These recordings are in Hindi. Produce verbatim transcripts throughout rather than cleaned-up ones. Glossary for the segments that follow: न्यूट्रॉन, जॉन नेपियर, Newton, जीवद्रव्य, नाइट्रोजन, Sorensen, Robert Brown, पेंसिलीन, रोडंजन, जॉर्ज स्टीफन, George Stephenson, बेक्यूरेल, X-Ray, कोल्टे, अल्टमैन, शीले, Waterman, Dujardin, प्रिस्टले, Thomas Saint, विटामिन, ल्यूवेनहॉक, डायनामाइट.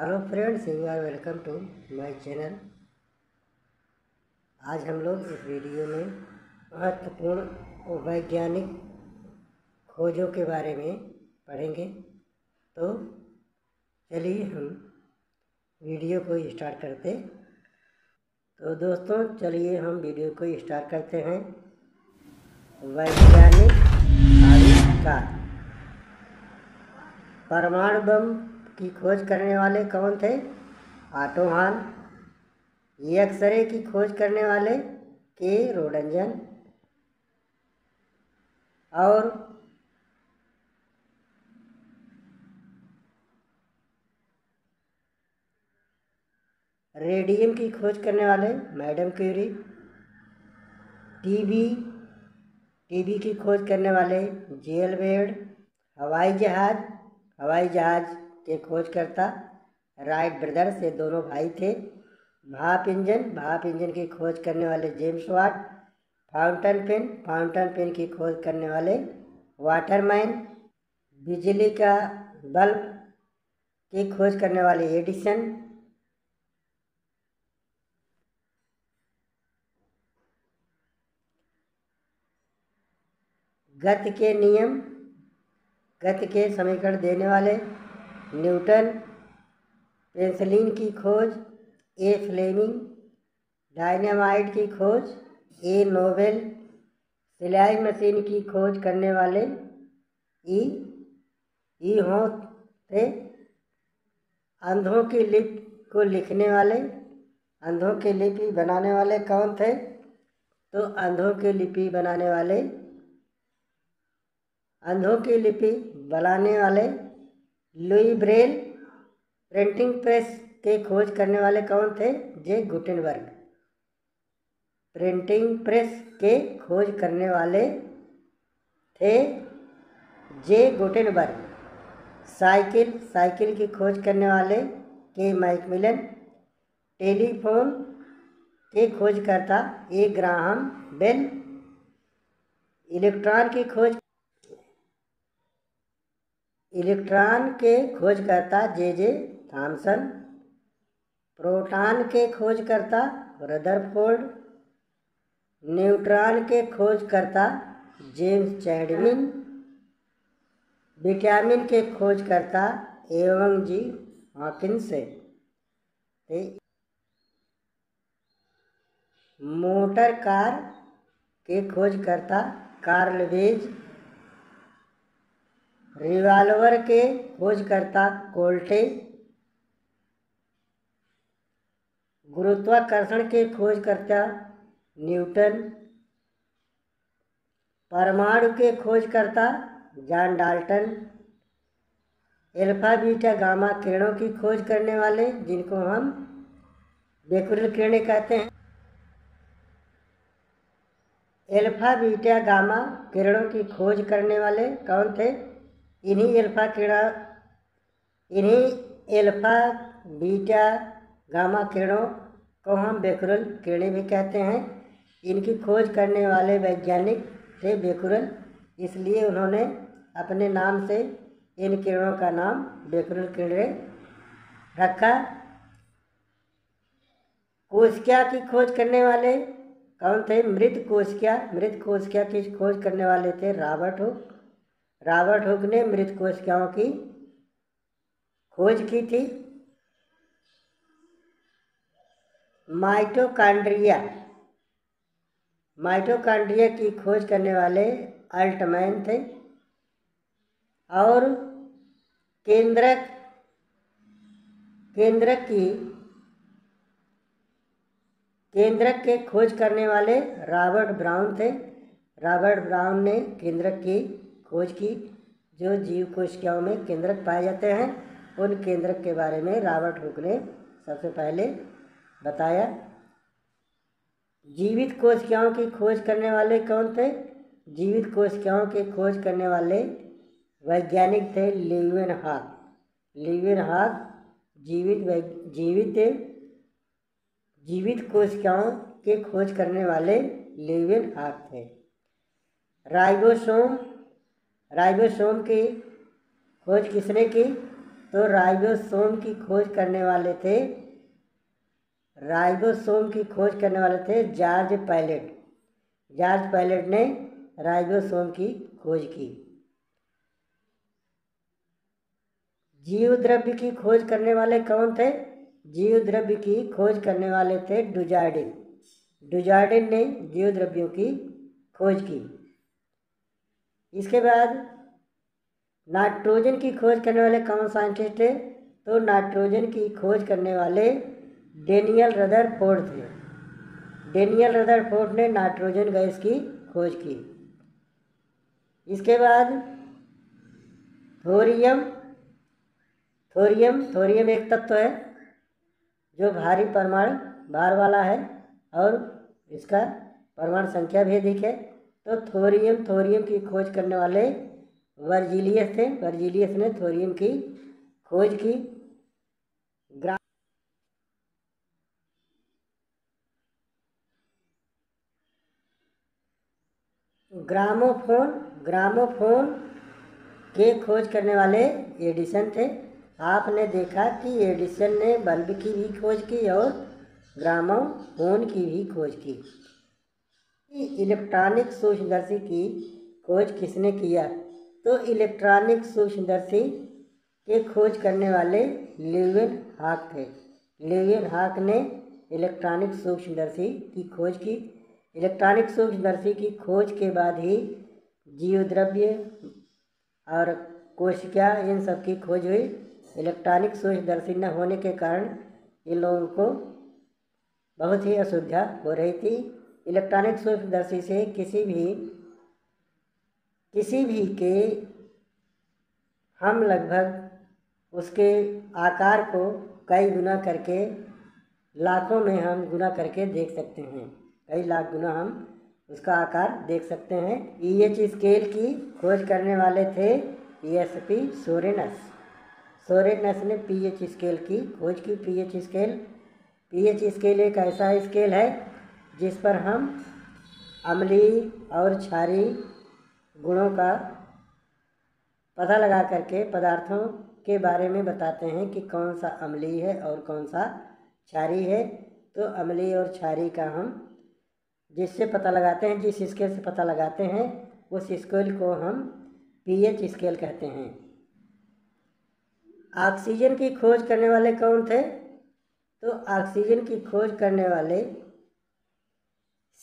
Hello friends, you are welcome to my channel. आज हम लोग इस वीडियो में महत्वपूर्ण वैज्ञानिक खोजों के बारे में पढ़ेंगे। तो चलिए हम वीडियो को स्टार्ट करते। तो दोस्तों चलिए हम वीडियो को स्टार्ट करते हैं। वैज्ञानिक आविष्कार। परमाणु बम की खोज करने वाले कौन थे? ऑटो हान। एक्सरे की खोज करने वाले के रोडंजन। और रेडियम की खोज करने वाले मैडम क्यूरी। टीवी टीवी की खोज करने वाले जेल बेड। हवाई जहाज हवाई जहाज के खोजकर्ता राइट ब्रदर्स, ये दोनों भाई थे। भाप इंजन भाप इंजन की खोज करने वाले James Watt. Fountain pen fountain pen की खोज करने वाले वाटरमैन। बिजली का बल्ब की खोज करने वाले एडिसन। गत के नियम गत के समीकरण देने वाले न्यूटन। पेंसिलीन की खोज ए फ्लेमिंग। डायनामाइट की खोज ए नोबेल। सिलाई मशीन की खोज करने वाले ई ई हो थे। अंधों की लिपि को लिखने वाले अंधों की लिपि बनाने वाले कौन थे? तो अंधों की लिपि बनाने वाले अंधों की लिपि बनाने वाले लुई ब्रेल। प्रिंटिंग प्रेस के खोज करने वाले कौन थे? जे गुटेनबर्ग। प्रिंटिंग प्रेस के खोज करने वाले थे जे गुटेनबर्ग। साइकिल साइकिल की खोज करने वाले के मैकमिलन। टेलीफोन के खोजकर्ता ए ग्राहम बेल। इलेक्ट्रॉन की खोज इलेक्ट्रॉन के खोजकर्ता जे जे थॉमसन। प्रोटॉन के खोजकर्ता रदरफोर्ड। न्यूट्रॉन के खोजकर्ता जेम्स चैडविक। विटामिन के खोजकर्ता एवं जी हॉकिंस। मोटर कार के खोजकर्ता कार्ल वेज। रिवाल्वर के खोजकर्ता कोल्टे। गुरुत्वाकर्षण के खोजकर्ता न्यूटन। परमाणु के खोजकर्ता John Dalton. Alpha beta gamma किरणों की खोज करने वाले जिनको हम बेक्यूरेल किरणें कहते हैं। अल्फा बीटा गामा किरणों की खोज करने वाले कौन थे? इन्हीं अल्फा किरण इन्हीं अल्फा बीटा गामा किरणों को हम बेक्यूरेल किरणें भी कहते हैं। इनकी खोज करने वाले वैज्ञानिक थे बेक्यूरेल, इसलिए उन्होंने अपने नाम से इन किरणों का नाम बेक्यूरेल किरणें रखा। कोशिका की खोज करने वाले कौन थे? मृत कोशिका मृत कोशिका की खोज करने वाले थे रॉबर्ट हुक। रॉबर्ट हुक ने मृत कोशिकाओं की खोज की थी। माइटोकांड्रिया माइटोकांड्रिया की खोज करने वाले अल्टमैन थे। और केंद्रक केंद्रक की केंद्रक के खोज करने वाले रॉबर्ट ब्राउन थे। रॉबर्ट ब्राउन ने केंद्रक की खोज की। जो जीव कोशिकाओं में केंद्रक पाए जाते हैं, उन केंद्रक के बारे में रॉबर्ट हुक ने सबसे पहले बताया। जीवित कोशिकाओं की खोज करने वाले कौन थे? जीवित कोशिकाओं की खोज करने वाले वैज्ञानिक थे लीवेनहॉक। लीवेनहॉक जीवित जीवित जीवित कोशिकाओं के खोज करने वाले लीवेनहॉक थे। राइबोसोम राइबोसोम की खोज किसने की? तो राइबोसोम की खोज करने वाले थे राइबोसोम की खोज करने वाले थे जॉर्ज पैलेट। जॉर्ज पैलेट ने राइबोसोम की खोज की। जीवद्रव्य की खोज करने वाले कौन थे? जीवद्रव्य की खोज करने वाले थे डुजार्डिन। डुजार्डिन ने जीवद्रव्यों की खोज की। इसके बाद नाइट्रोजन की खोज करने वाले कौन साइंटिस्ट थे? तो नाइट्रोजन की खोज करने वाले डेनियल रदरफोर्ड थे। डेनियल रदरफोर्ड ने नाइट्रोजन गैस की खोज की। इसके बाद थोरियम थोरियम थोरियम एक तत्व है जो भारी परमाणु भार वाला है और इसका परमाणु संख्या भी अधिक है। तो थोरियम थोरियम की खोज करने वाले वर्जिलियस थे। वर्जिलियस ने थोरियम की खोज की। ग्रा ग्रामोफोन ग्रामोफोन के खोज करने वाले एडिसन थे। आपने देखा कि एडिसन ने बल्ब की भी खोज की और ग्रामोफोन की भी खोज की। इलेक्ट्रॉनिक सूक्ष्मदर्शी की खोज किसने किया? तो इलेक्ट्रॉनिक सूक्ष्मदर्शी के खोज करने वाले ल्यूवेनहॉक थे। ल्यूवेनहॉक ने इलेक्ट्रॉनिक सूक्ष्मदर्शी की खोज की। इलेक्ट्रॉनिक सूक्ष्मदर्शी की खोज के बाद ही जीवद्रव्य और कोशिका इन सब की खोज हुई। इलेक्ट्रॉनिक सूक्ष्मदर्शी न होने के कारण इन लोगों को बहुत ही असुविधा हो रही थी। इलेक्ट्रॉनिक सूक्ष्मदर्शी से किसी भी किसी भी के हम लगभग उसके आकार को कई गुना करके लाखों में हम गुना करके देख सकते हैं। कई लाख गुना हम उसका आकार देख सकते हैं। ईएच स्केल की खोज करने वाले थे ईएसपी सोरेनस। सोरेनस ने पीएच स्केल की खोज की। पीएच स्केल पीएच स्केल एक ऐसा स्केल है जिस पर हम अम्लीय और क्षारीय गुणों का पता लगा करके पदार्थों के बारे में बताते हैं कि कौन सा अम्लीय है और कौन सा क्षारीय है। तो अम्लीय और क्षारीय का हम जिससे पता लगाते हैं जिस स्केल से पता लगाते हैं उस स्केल को हम पीएच स्केल कहते हैं। ऑक्सीजन की खोज करने वाले कौन थे? तो ऑक्सीजन की खोज करने वाले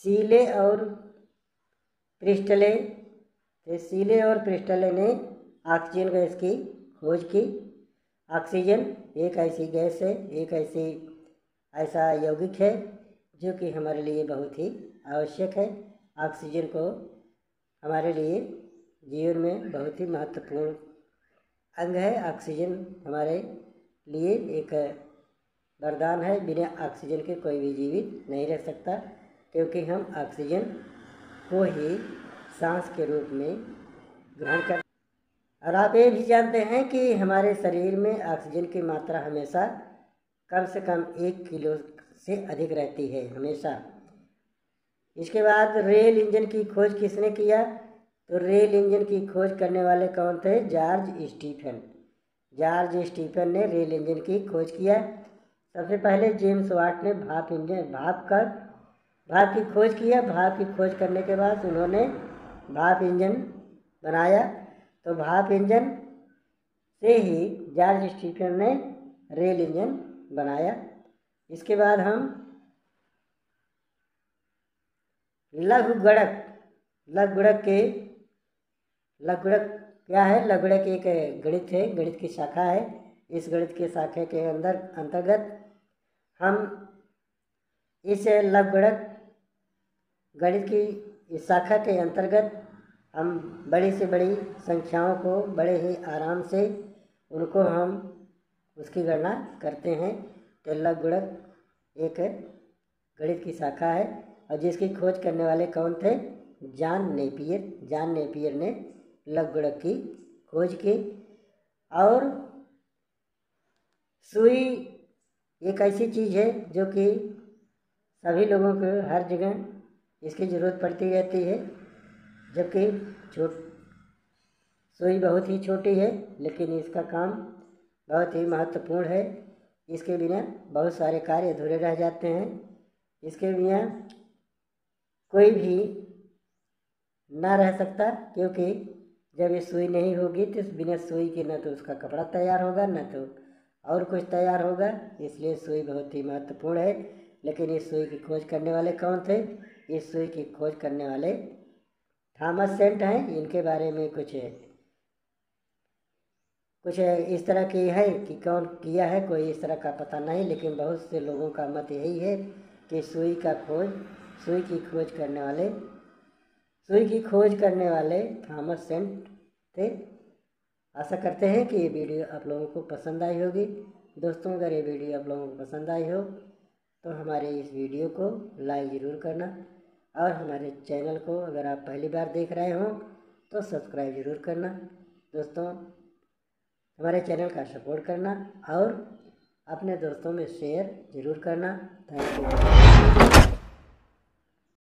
शीले और प्रिस्टले थे। शीले और प्रिस्टले ने ऑक्सीजन गैस की खोज की। ऑक्सीजन एक ऐसी गैस है, एक ऐसी ऐसा यौगिक है जो कि हमारे लिए बहुत ही आवश्यक है। ऑक्सीजन को हमारे लिए जीवन में बहुत ही महत्वपूर्ण अंग है। ऑक्सीजन हमारे लिए एक वरदान है। बिना ऑक्सीजन के कोई भी जीवित नहीं रह सकता क्योंकि हम ऑक्सीजन को ही सांस के रूप में ग्रहण करते हैं। और आप ये भी जानते हैं कि हमारे शरीर में ऑक्सीजन की मात्रा हमेशा कम से कम एक किलो से अधिक रहती है, हमेशा। इसके बाद रेल इंजन की खोज किसने किया? तो रेल इंजन की खोज करने वाले कौन थे? जॉर्ज स्टीफन। जॉर्ज स्टीफन ने रेल इंजन की खोज किया। सबसे पहले जेम्स वाट ने भाप इंजन भाप का भाप की खोज किया। भाप की खोज करने के बाद उन्होंने भाप इंजन बनाया। तो भाप इंजन से ही जॉर्ज स्टीफन ने रेल इंजन बनाया। इसके बाद हम लघुगणक लघुगणक के लघुगणक क्या है? लघुगणक एक गणित है, गणित की शाखा है। इस गणित के शाखा के अंदर अंतर्गत हम इस लघुगणक गणित की इस शाखा के अंतर्गत हम बड़ी से बड़ी संख्याओं को बड़े ही आराम से उनको हम उसकी गणना करते हैं। तो लघुगणक एक गणित की शाखा है और जिसकी खोज करने वाले कौन थे? जॉन नेपियर। जॉन नेपियर ने लघुगणक की खोज की। और सुई एक ऐसी चीज़ है जो कि सभी लोगों को हर जगह इसकी ज़रूरत पड़ती रहती है, जबकि छोट सुई बहुत ही छोटी है लेकिन इसका काम बहुत ही महत्वपूर्ण है। इसके बिना बहुत सारे कार्य अधूरे रह जाते हैं। इसके बिना कोई भी ना रह सकता, क्योंकि जब ये सुई नहीं होगी तो बिना सुई के ना तो उसका कपड़ा तैयार होगा ना तो और कुछ तैयार होगा। इसलिए सुई बहुत ही महत्वपूर्ण है। लेकिन इस सुई की खोज करने वाले कौन थे? इस सुई की खोज करने वाले थॉमस सेंट हैं। इनके बारे में कुछ है। कुछ इस तरह की है कि कौन किया है कोई इस तरह का पता नहीं, लेकिन बहुत से लोगों का मत यही है कि सुई का खोज सुई की खोज करने वाले सुई की खोज करने वाले थॉमस सेंट थे। आशा करते हैं कि ये वीडियो आप लोगों को पसंद आई होगी। दोस्तों, अगर ये वीडियो आप लोगों को पसंद आई हो तो हमारे इस वीडियो को लाइक ज़रूर करना, और हमारे चैनल को अगर आप पहली बार देख रहे हो तो सब्सक्राइब ज़रूर करना। दोस्तों, हमारे चैनल का सपोर्ट करना और अपने दोस्तों में शेयर ज़रूर करना। Thank you.